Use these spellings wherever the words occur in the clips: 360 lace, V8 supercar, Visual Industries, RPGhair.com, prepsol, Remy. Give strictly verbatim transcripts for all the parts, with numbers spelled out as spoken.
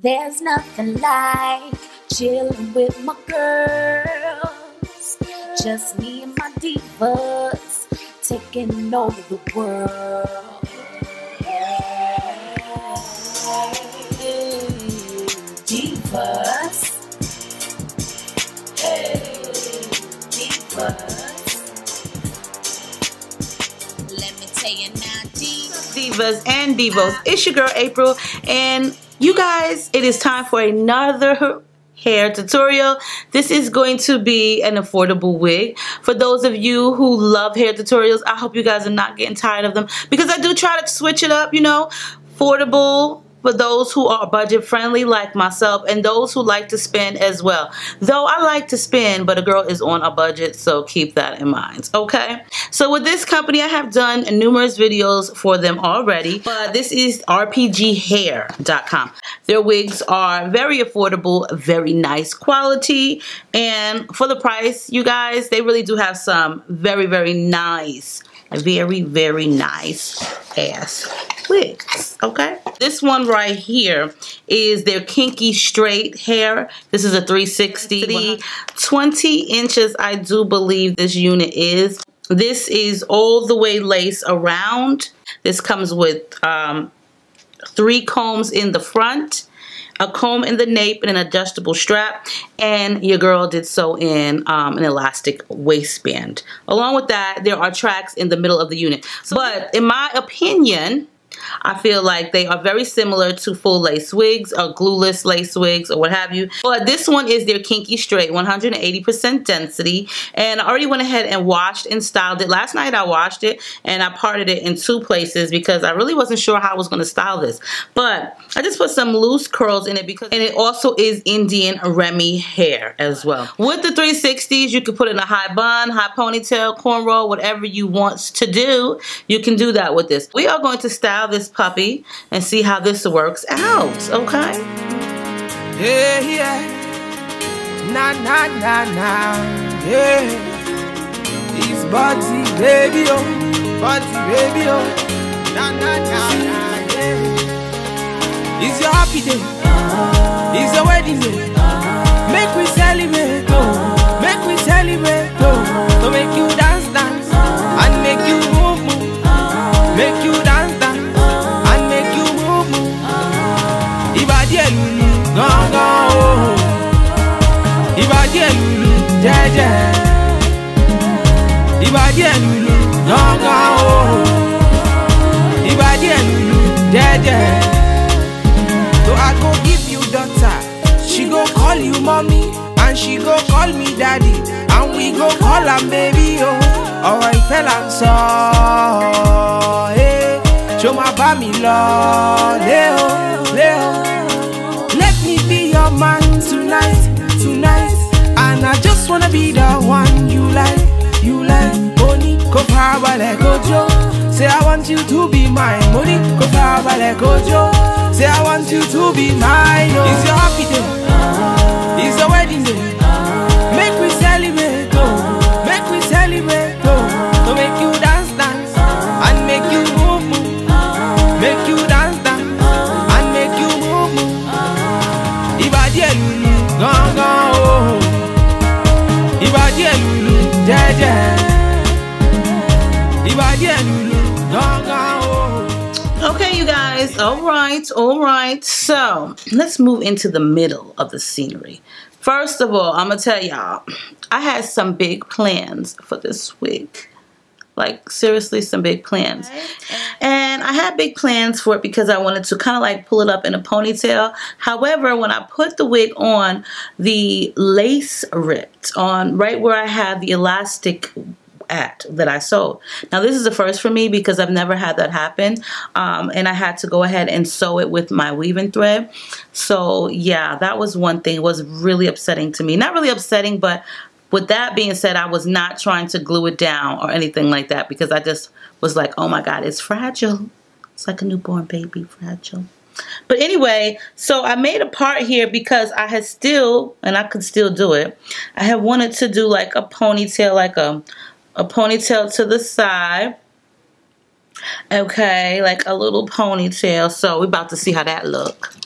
There's nothing like chilling with my girls, just me and my divas, taking over the world. Hey, divas. Hey, divas. Let me tell you now, divas and divos. It's your girl April, and you guys, it is time for another hair tutorial. This is going to be an affordable wig. For those of you who love hair tutorials, I hope you guys are not getting tired of them, because I do try to switch it up, you know, affordable for those who are budget friendly like myself, and those who like to spend as well. Though I like to spend, but a girl is on a budget, so keep that in mind, okay? So with this company, I have done numerous videos for them already, but this is R P G hair dot com. Their wigs are very affordable, very nice quality, and for the price, you guys, they really do have some very, very nice, very, very nice ass wigs, okay? This one right here is their kinky straight hair. This is a three sixty, twenty inches, I do believe this unit is. This is all the way lace around. This comes with um, three combs in the front, a comb in the nape, and an adjustable strap. And your girl did sew in um, an elastic waistband. Along with that, there are tracks in the middle of the unit. But in my opinion, I feel like they are very similar to full lace wigs or glueless lace wigs or what have you. But this one is their kinky straight, one hundred eighty percent density. And I already went ahead and washed and styled it. Last night I washed it and I parted it in two places because I really wasn't sure how I was going to style this. But I just put some loose curls in it because, and it also is Indian Remy hair as well. With the three sixties, you can put in a high bun, high ponytail, cornrow, whatever you want to do. You can do that with this. We are going to style this puppy and see how this works out, okay? Yeah, yeah. Nah, nah, nah, nah. Yeah. It's Bugsy, baby, oh. Bugsy, baby, oh. Nah, nah, nah, nah, yeah. It's your happy day. It's your wedding day. Make we celebrate, oh. Make we celebrate, oh. To make you dance, dance. And make you move, move. Make you dance, dance. So I go give you daughter, she go call you mommy, and she go call me daddy, and we go call her baby, oh. All right, tell her so, hey, show my family love, leo, leo. Let me be your man tonight, tonight. And I just wanna be the one you like, you like. Money, go power like Ojo. Say I want you to be mine. Money, go power like Ojo. Say I want you to be mine. Oh. It's your happy day. It's your wedding day. Make we celebrate, oh. Make we celebrate, oh. To make you dance, dance, and make you move, move. Make you dance, dance, and make you move, move. If I dare you, go, go. Okay, you guys, all right, all right. So let's move into the middle of the scenery. First of all, I'm gonna tell y'all, I had some big plans for this wig. Like, seriously, some big plans. And I had big plans for it because I wanted to kind of like pull it up in a ponytail. However, when I put the wig on, the lace ripped on right where I had the elastic at that I sewed. Now this is the first for me because I've never had that happen, um, and I had to go ahead and sew it with my weaving thread. So yeah, that was one thing. It was really upsetting to me. Not really upsetting, but with that being said, I was not trying to glue it down or anything like that because I just was like, oh my God, it's fragile. It's like a newborn baby, fragile. But anyway, so I made a part here because I had still, and I could still do it, I had wanted to do like a ponytail, like a, a ponytail to the side. Okay, like a little ponytail. So we're about to see how that look.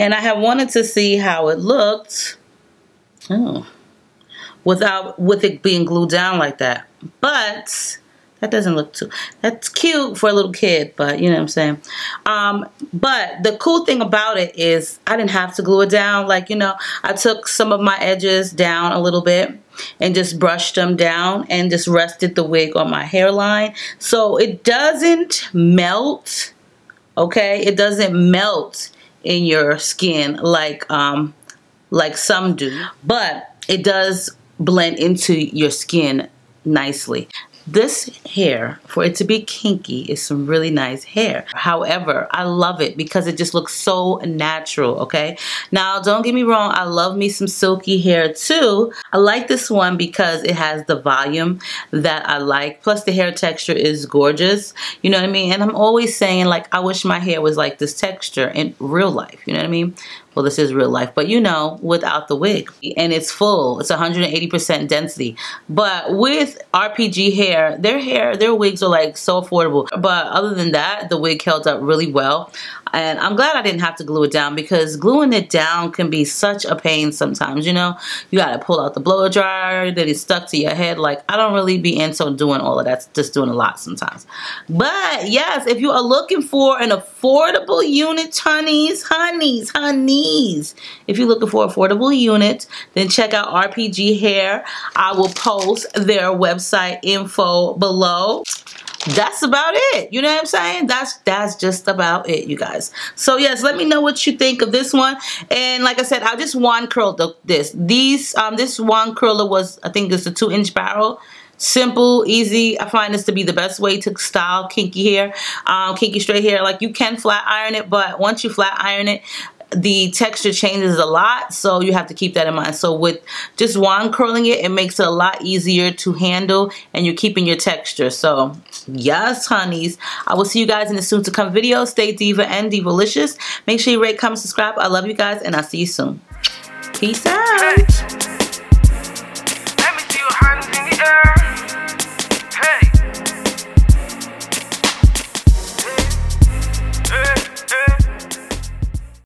And I have wanted to see how it looked oh, without with it being glued down like that. But that doesn't look too, that's cute for a little kid, but you know what I'm saying. Um, but the cool thing about it is I didn't have to glue it down. Like, you know, I took some of my edges down a little bit and just brushed them down and just rested the wig on my hairline. So it doesn't melt, okay? It doesn't melt in your skin like, um, like some do. But it does blend into your skin nicely. This hair, for it to be kinky, is some really nice hair. However, I love it because it just looks so natural, okay? Now, don't get me wrong, I love me some silky hair too. I like this one because it has the volume that I like. Plus, the hair texture is gorgeous, you know what I mean? And I'm always saying, like, I wish my hair was like this texture in real life, you know what I mean? Well, this is real life, but you know, without the wig. And it's full, it's one hundred eighty percent density. But with R P G Hair, their hair, their wigs are like so affordable. But other than that, the wig held up really well. And I'm glad I didn't have to glue it down, because gluing it down can be such a pain sometimes, you know? You gotta pull out the blow dryer, then it's stuck to your head. Like, I don't really be into doing all of that, just doing a lot sometimes. But yes, if you are looking for an affordable unit, honeys, honeys, honeys, if you're looking for affordable units, then check out R P G Hair. I will post their website info below. That's about it. You know what I'm saying? That's that's just about it, you guys. So yes, let me know what you think of this one. And like I said, I just wand curled this. These um this wand curler was, I think it's a two inch barrel. Simple, easy. I find this to be the best way to style kinky hair, um, kinky straight hair. Like, you can flat iron it, but once you flat iron it, the texture changes a lot, so you have to keep that in mind. So with just wand curling it, it makes it a lot easier to handle, and you're keeping your texture. So yes, honeys, I will see you guys in the soon to come video. Stay diva and divalicious. Make sure you rate, comment, subscribe. I love you guys, and I'll see you soon. Peace out.